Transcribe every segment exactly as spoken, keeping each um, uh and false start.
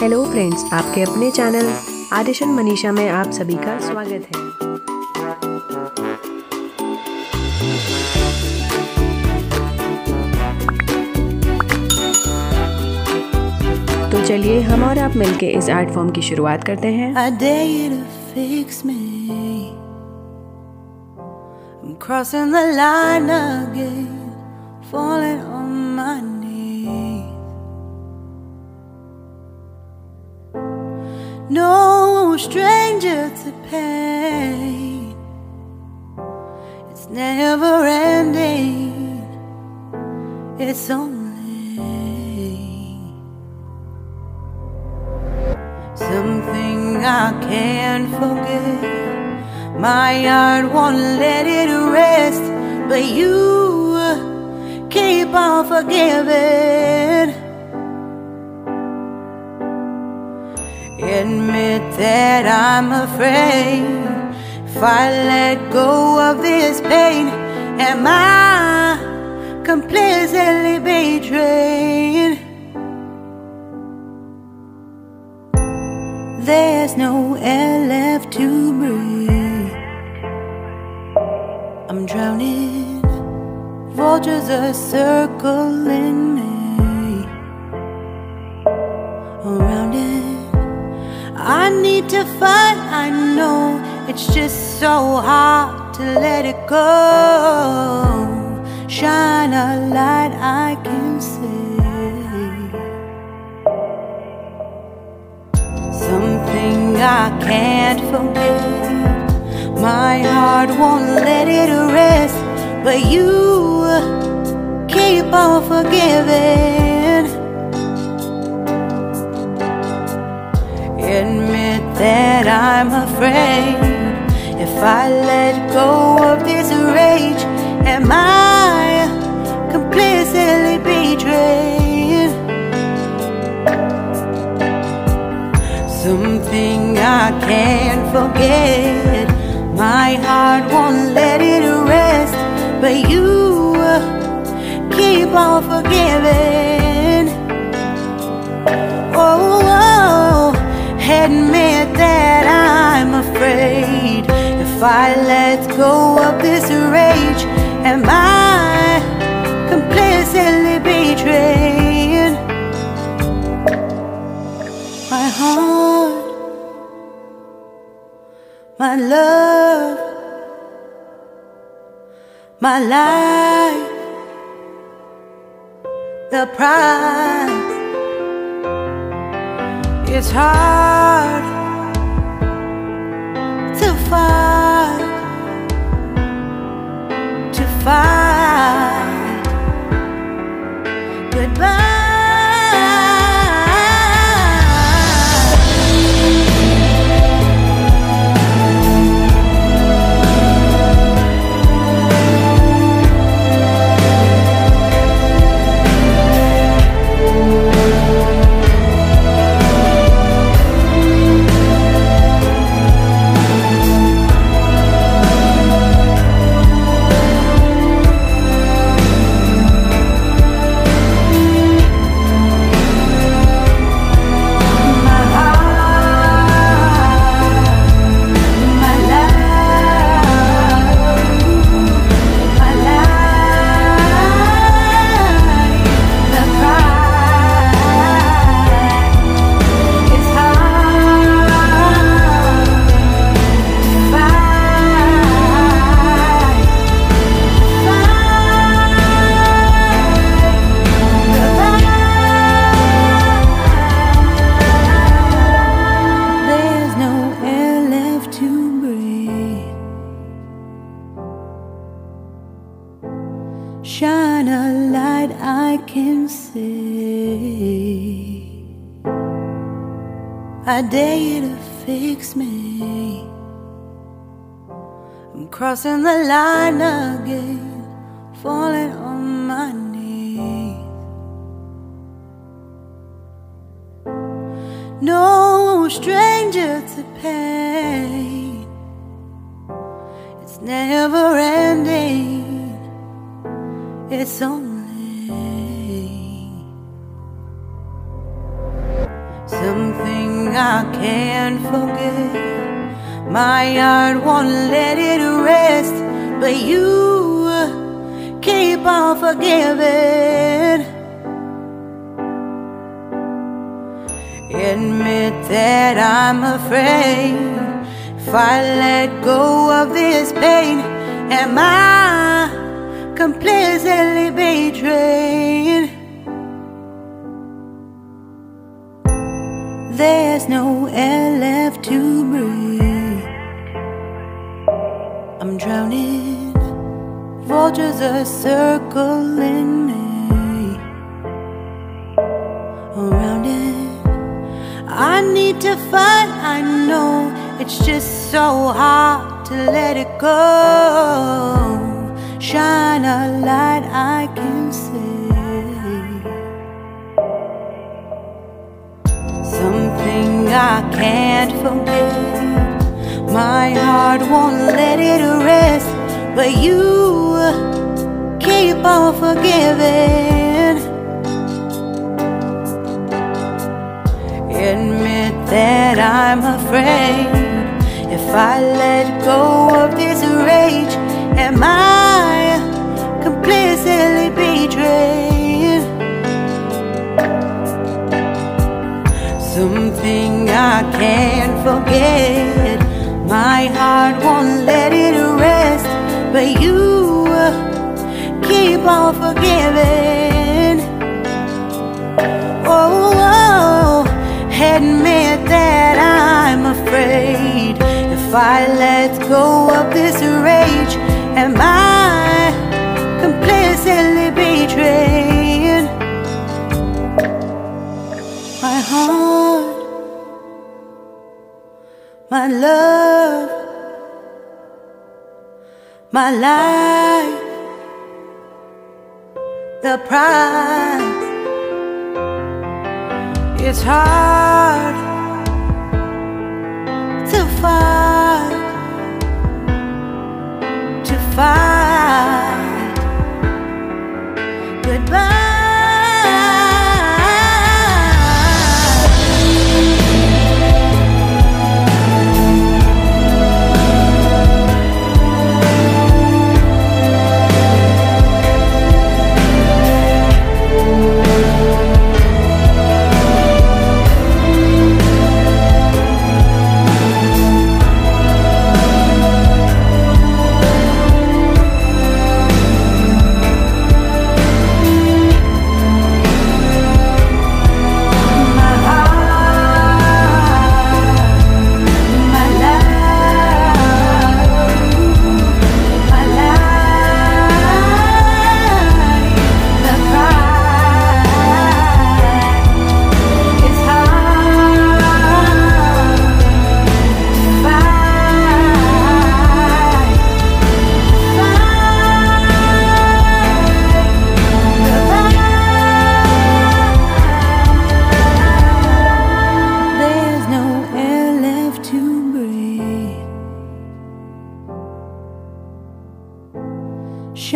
Hello friends, आपके अपने channel artisan Manisha में आप सभी का स्वागत है। तो चलिए हम और आप मिलके इस आर्ट फॉर्म की शुरुआत करते हैं। I dare you to fix me. I'm crossing the line again, falling on my knees. No stranger to pain, it's never ending, it's only something I can't forget. My heart won't let it rest, but you keep on forgiving. Admit that I'm afraid. If I let go of this pain, am I completely betrayed? There's no air left to breathe. I'm drowning. Vultures are circling me. Around it I need to find, I know it's just so hard to let it go. Shine a light I can see. Something I can't forget. My heart won't let it rest, but you keep on forgiving. Admit that I'm afraid. If I let go of this rage, am I completely betrayed? Something I can't forget. My heart won't let it rest, but you keep on forgiving. Oh, admit that I'm afraid. If I let go of this rage, am I completely betrayed? My heart, my love, my life, the pride. It's hard to fight, to fight goodbye. Shine a light I can see. I dare you to fix me. I'm crossing the line again, falling on my knees. No stranger to pain, it's never ending, it's only something I can't forget. My heart won't let it rest, but you keep on forgiving. Admit that I'm afraid, if I let go of this pain, am I completely betrayed? There's no air left to breathe, I'm drowning, vultures are circling me. Around it, I need to fight, I know, it's just so hard to let it go. Shine a light I can see. I can't forget, my heart won't let it rest, but you keep on forgiving. Admit that I'm afraid, if I let go of this rage, am I completely betrayed? Something I can't forget, my heart won't let it rest, but you keep on forgiving. Oh, oh, admit that I'm afraid, if I let go of this rage, am I completely betrayed? My heart, my love, my life, the prize. It's hard to fight, to fight. Goodbye.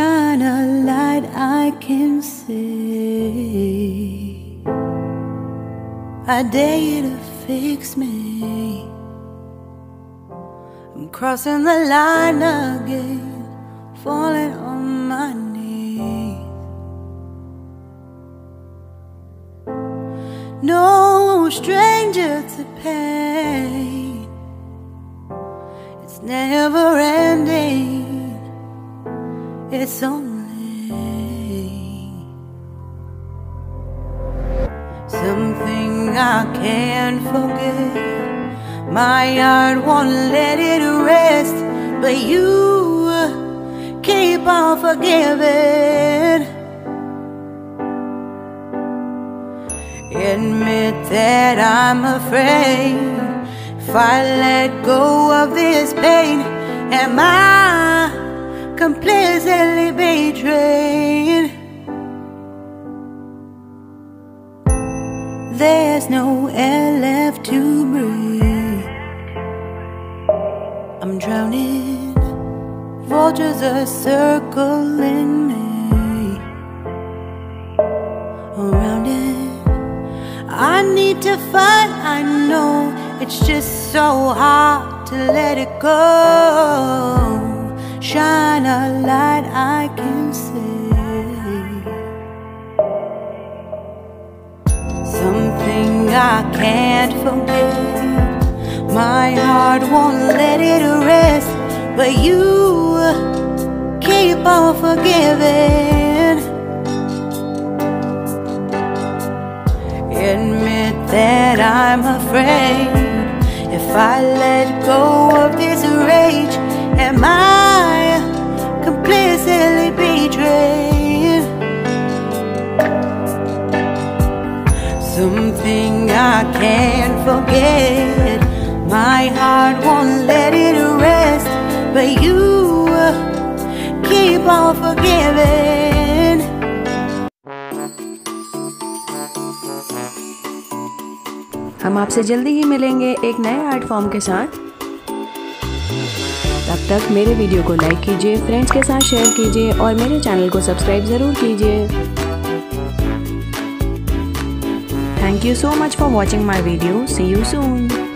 Shine a light I can see. I dare you to fix me, I'm crossing the line again, falling on my knees. No stranger to pain, it's never ending, it's only something I can't forget. My heart won't let it rest, but you keep on forgiving. Admit that I'm afraid, if I let go of this pain, am I completely betrayed? There's no air left to breathe, I'm drowning, vultures are circling me. Around it, I need to find, I know it's just so hard to let it go. Shine a light I can see, something I can't forget. My heart won't let it rest, but you keep on forgiving. Admit that I'm afraid, if I let go of this rage, am I completely betrayed? Something I can't forget, my heart won't let it rest, but you keep on forgiving. हम आपसे जल्दी ही मिलेंगे एक नए art form के साथ। तब तक मेरे वीडियो को लाइक कीजिए, फ्रेंड्स के साथ शेयर कीजिए और मेरे चैनल को सब्सक्राइब ज़रूर कीजिए। Thank you so much for watching my video. See you soon.